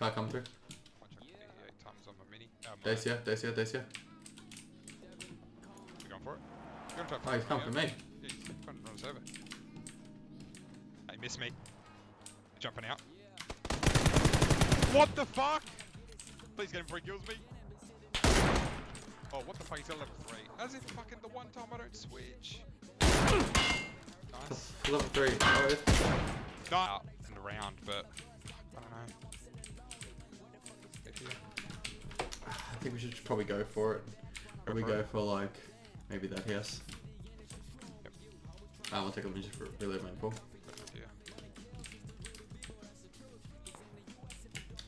Car come through. Dace, yeah, Dace, yeah, Dace, yeah. You're going for it? You're going to oh, he's coming for me. Yeah, he's trying to run us over. Hey, miss me. Jumping out. What the fuck? Please get him before he kills me. Oh, what the fuck? He's at level 3. As if fucking the one time I don't switch. Nice. Level 3. Oh, it's... Not in the round, but I don't know. I think we should probably go for it. Probably go for like maybe that house. Yep. I'll take a minute for reload my pool. Yeah.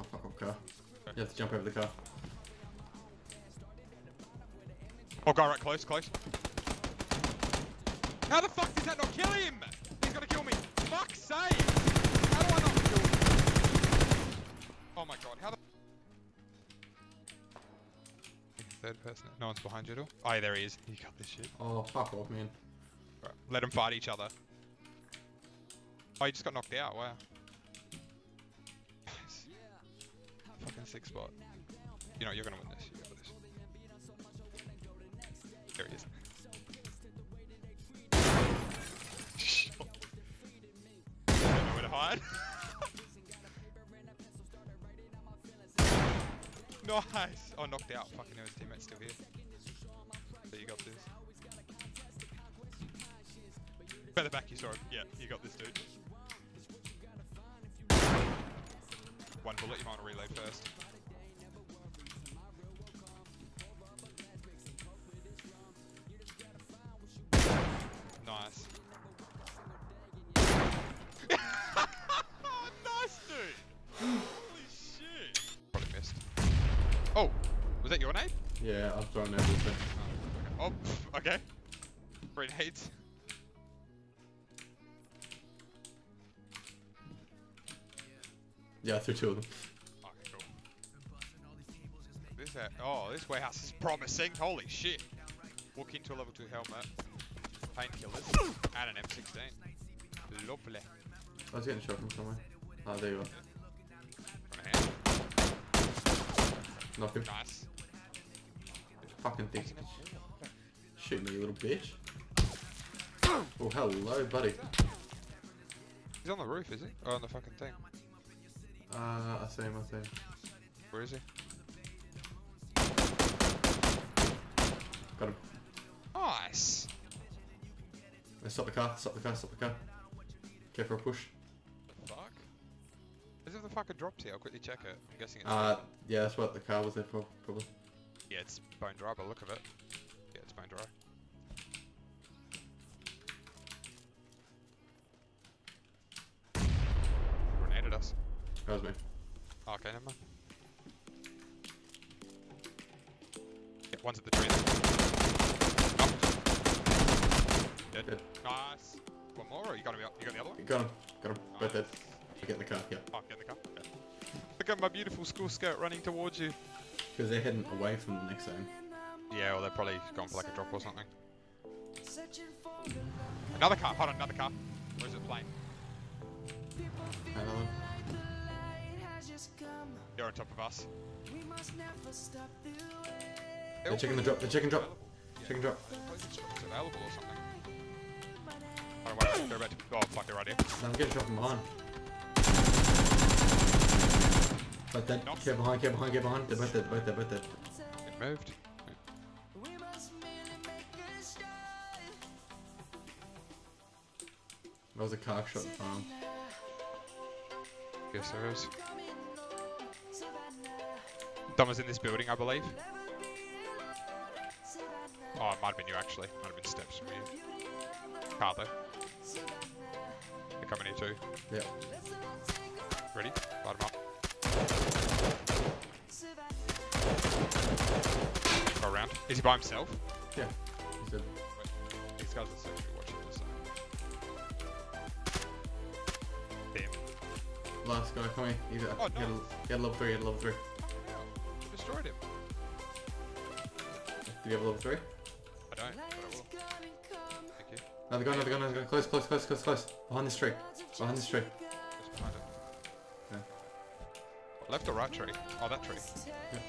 Oh fuck off car. Okay. You have to jump over the car. Oh guy right close, close. How the fuck did that not kill him? He's gonna kill me. Fuck's sake! How do I not kill him? Oh my god, how the third person. No one's behind you at all. Oh, yeah, there he is. You got this shit. Oh, fuck off, man. Right. Let them fight each other. Oh, you just got knocked out. Wow. Fucking 6th spot. You know, you're gonna win this. You're gonna win this. There he is. I don't know where to hide. Nice! Oh, knocked out. Fucking his teammate's still here. So you got this. Further back, you saw him. Yeah, you got this, dude. One bullet, you might want to reload first. Nice. Nice, dude! Oh, was that your nade? Yeah, I've thrown everything. Oh, okay. Three nades. Yeah, I threw 2 of them. Okay, cool. This, oh, this warehouse is promising. Holy shit. Walk into a level 2 helmet, painkillers, and an M16. Lovely. I was getting shot from somewhere. Ah, oh, there you are. Knock him. Nice. Fucking thing. Shoot me, you little bitch. Oh, hello, buddy. He's on the roof, is he? Oh, on the fucking thing. I see him, I see him. Where is he? Got him. Nice. Let's stop the car, stop the car, stop the car. Care for a push. As if the fucker dropped here, I'll quickly check it. I'm guessing it's yeah, that's what the car was there for, probably. Yeah, it's bone dry by the look of it. Yeah, it's bone dry. Grenaded us. That was me. Oh, okay, never mind. Yeah, one's at the tree there. Nope. Dead. Dead. Nice. One more, or you got him? You got the other one? Got him. Got him. Nice. Both dead. Get in the car, yeah. Oh, get in the car, okay. Look at my beautiful school scout running towards you. Because they're heading away from the next zone. Yeah, well, they're probably gone for like a drop or something. Another car, hold on, another car. Or is it a plane? Another one. They're on top of us. They're checking the drop, they're checking drop. Yeah. Checking drop. It's available or something. I don't know what they're about to. Oh, fuck, they're right here. No, I'm getting shot from behind. Both dead. Nope. Get behind, get behind, get behind. They're both dead, both dead, both dead. Get moved. Yeah. That was a cock shot farm. Yes, there is. Someone's in this building, I believe. Oh, it might have been you actually. Might have been steps from you. Car though. They're coming here too. Yeah. Ready? Light them up. Go around. Is he by himself? Yeah. He's dead. Wait, these guys are certainly watching this side. Damn. Last guy, come here. Oh, no. He had level 3, he had level 3. Yeah. Destroyed him. Do you have a level 3? I don't, but I will. Thank you. Another guy, another guy, another guy. Close, close, close, close, close. Behind this tree. Behind this tree. Just behind it. Left or right tree? Oh, that tree. Yeah.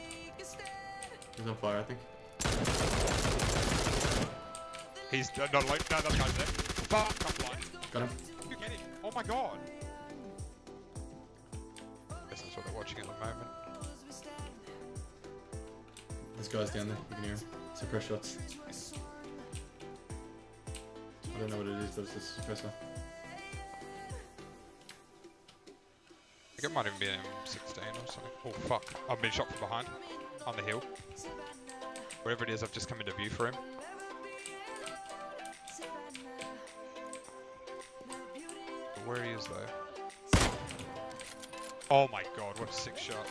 He's on fire, I think. He's not like that guy's there. Fuck, I'm blind. Got him. You get him. Oh my god. Guess that's what they're watching at the moment. This guy's down there. You can hear him. Suppress shots. I don't know what it is, but it's a suppressor. I think it might even be an M16 or something. Oh fuck, I've been shot from behind. On the hill. Wherever it is, I've just come into view for him. Where he is though. Oh my god, what a sick shot.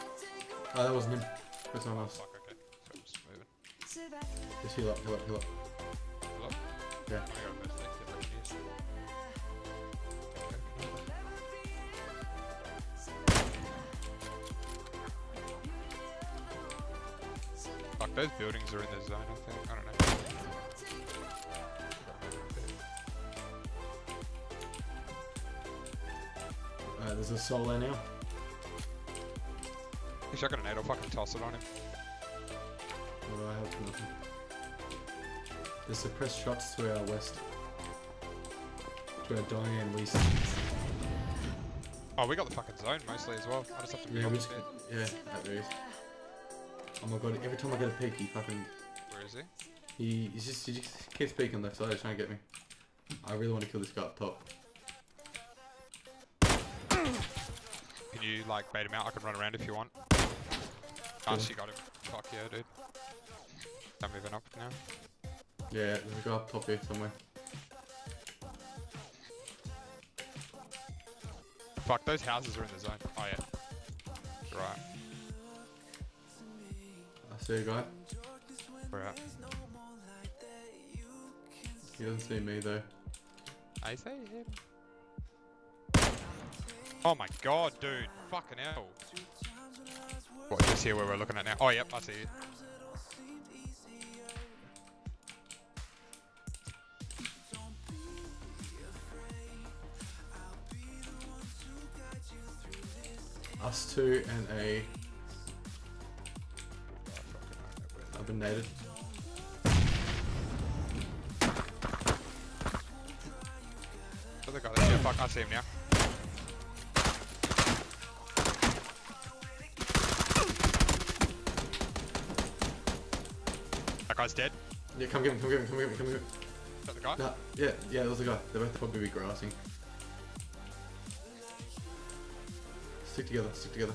Oh, that wasn't him. That's someone else. Fuck, okay. So I'm just moving. Just heal up, heal up, heal up. Heal up? Yeah. Oh, those buildings are in the zone, I think. I don't know. There's a soul there now. If I got an 8, I'll fucking toss it on him. Well, I have nothing. There's suppressed shots to our west. To our Diane Weast. Oh, we got the fucking zone mostly as well. I just have to move it. Yeah, that is. Oh my god, every time I get a peek, he fucking... Where is he? He just keeps peeking left side, trying to get me. I really want to kill this guy up top. Can you, like, bait him out? I can run around if you want. Cool. Oh, she got him. Fuck yeah, dude. I'm moving up now. Yeah, there's a guy up top here somewhere. Fuck, those houses are in the zone. Oh yeah. Right. See you, guy. Where at? He doesn't see me though. I see him. Oh my god, dude. Fucking hell. What, just here where we're looking at now? Oh, yep, I see you. Us two and a... I've been nated. Other guy, yeah, fuck, I see him now. That guy's dead. Yeah, come get him, come get him, come get him, come get him. Is that the guy? Nah, yeah, that was the guy. They're both probably be grassing. Stick together, stick together.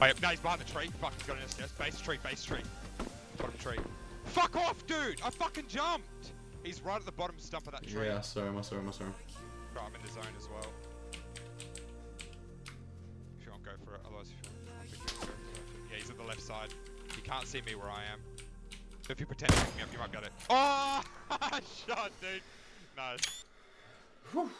Oh, yeah, no, he's behind the tree. Fuck, he's got an STS. Base tree, base tree. Bottom tree. Fuck off, dude! I fucking jumped! He's right at the bottom stump of that tree. Yeah, I saw him, I saw him, I saw him. Right, I'm in the zone as well. If you want, go for it. Otherwise, if you want, go for it. Yeah, he's at the left side. You can't see me where I am. If you pretend to pick me up, you might get it. Oh! Shot, dude! Nice. Whew.